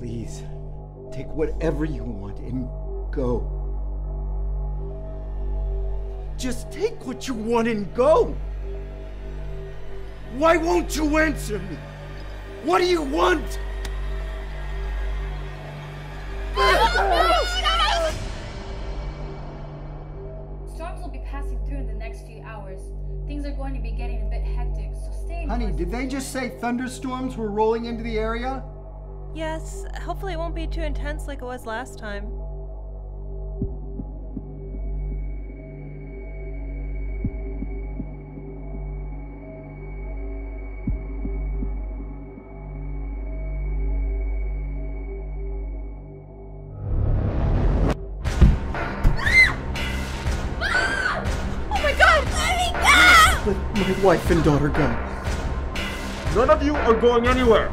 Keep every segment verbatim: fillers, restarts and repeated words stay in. Please, take whatever you want and go. Just take what you want and go. Why won't you answer me? What do you want? Storms will be passing through in the next few hours. Things are going to be getting a bit hectic, so stay in Honey, place. Did they just say thunderstorms were rolling into the area? Yes, hopefully it won't be too intense like it was last time. Let my wife and daughter go. None of you are going anywhere.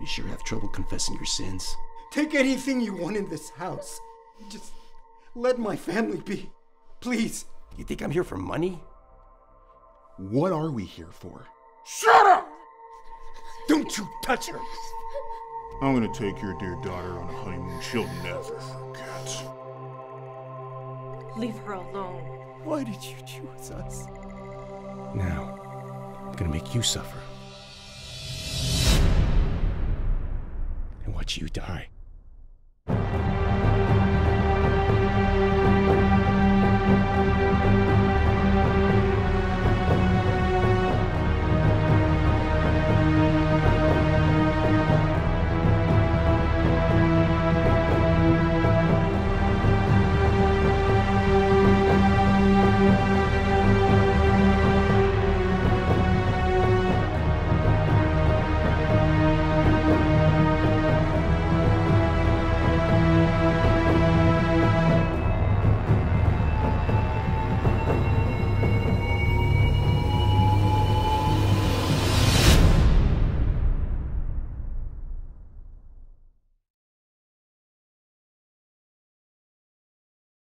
You sure have trouble confessing your sins. Take anything you want in this house. Just let my family be. Please. You think I'm here for money? What are we here for? Shut up! Don't you touch her! I'm gonna take your dear daughter on a honeymoon she'll never forget. Leave her alone. Why did you choose us? Now, I'm gonna make you suffer. And watch you die.